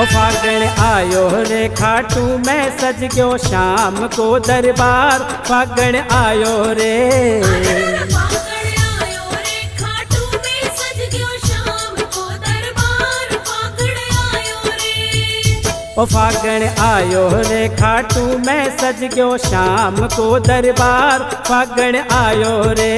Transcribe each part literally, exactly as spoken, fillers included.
ओ फागण आयो रे खाटू मैं सज गयो श्याम को दरबार। फागण आयो रे खाटू मैं सज गयो श्याम को दरबार। फागण आयो रे ओ फागण आयो रे खाटू मैं सज गयो श्याम को दरबार। फागण आयो रे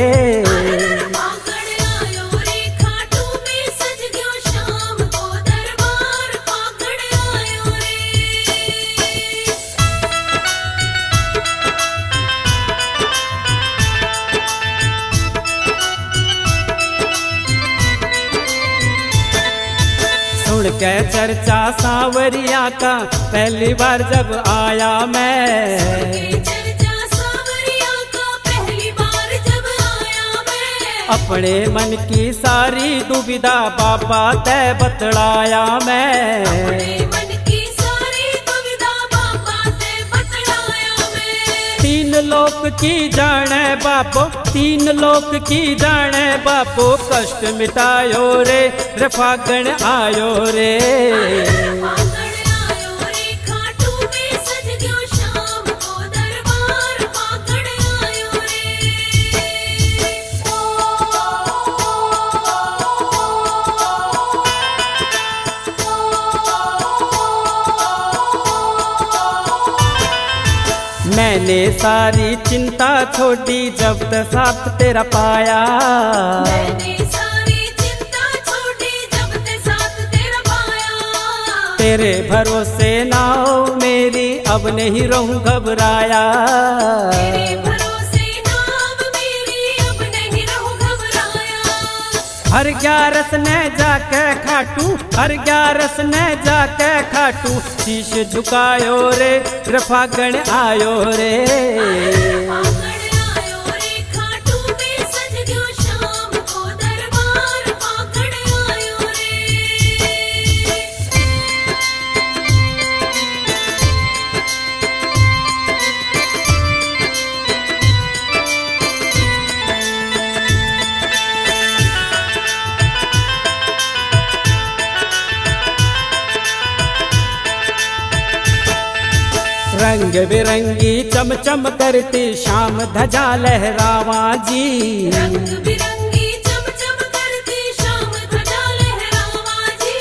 सुन के चर्चा सावरिया का पहली बार जब आया मैं। सुन के चर्चा सावरिया का पहली बार जब आया मैं। अपने मन की सारी दुविधा बाबा ते बतलाया मैं। अपने मन की सारी दुविधा बाबा ते बतलाया मैं। तीन लोक की जाने बापो, तीन लोक की जाने बापो, कष्ट मिटायो रे रे फागण आयो रे। फागण आयो रे खाटू में सज गयो श्याम को दरबार। फागण आयो रे। मैंने सारी चिंता छोड़ी जब साथ तेरा पाया। तेरे भरोसे नाव मेरी अब नहीं रहूं घबराया। तेरे भरोसे नाव मेरी अब नहीं रहूं घबराया। हर ग्यारस ने जाके खाटू, हर ग्यारस ने जाके खाटू, शीश झुकायो रे फागण आयो रे। रंग बिरंगी चमचम करती श्याम ध्वजा लहरावा जी। रंग बिरंगी चमचम करती श्याम ध्वजा लहरावा जी।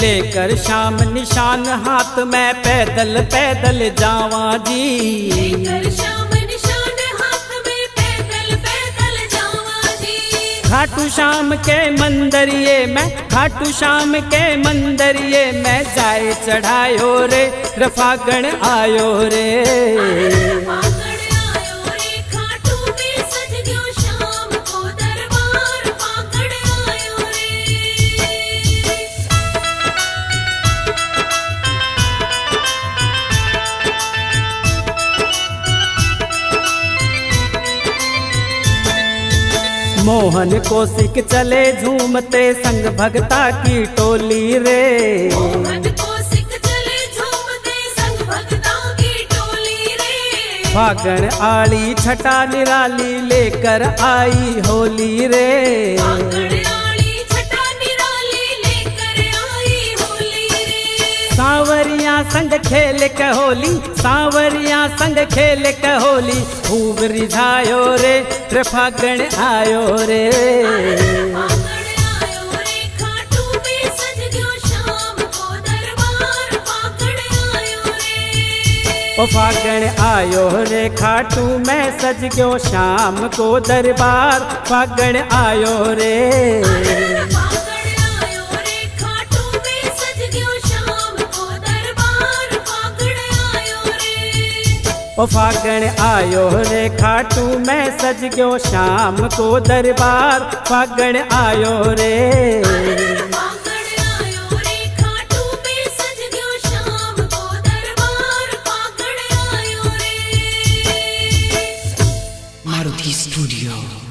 लेकर श्याम निशान हाथ में पैदल पैदल जावा जी। लेकर श्याम निशान हाथ में पैदल पैदल जावा जी। खाटू श्याम के मंदरिये में, खाटू श्याम के मंदरिये में, जाए चढ़ायो रे फागण आयो रे। फागण आयो रे खाटू में सज गयो श्याम को दरबार। फागण आयो रे। मोहन कोशिक चले झूमते संग भगता की टोली रे। फागण आली छटा निराली लेकर आई होली रे। फागण आली छटा निराली लेकर आई होली रे। सांवरिया संग खेल के होली, सांवरिया संग खेल के होली, खूब रिझायो रे रे फागण आयो रे। ओ फागण आयो रे खाटू मैं सज गयो श्याम को दरबार। फागण आयो रे फागण आयो रे खाटू मैं सज गयो श्याम को दरबार। फागण आयो रे ओ फागण आयो रे खाटू मैं सज गयो श्याम को दरबार। फागण आयो रे स्टूडियो।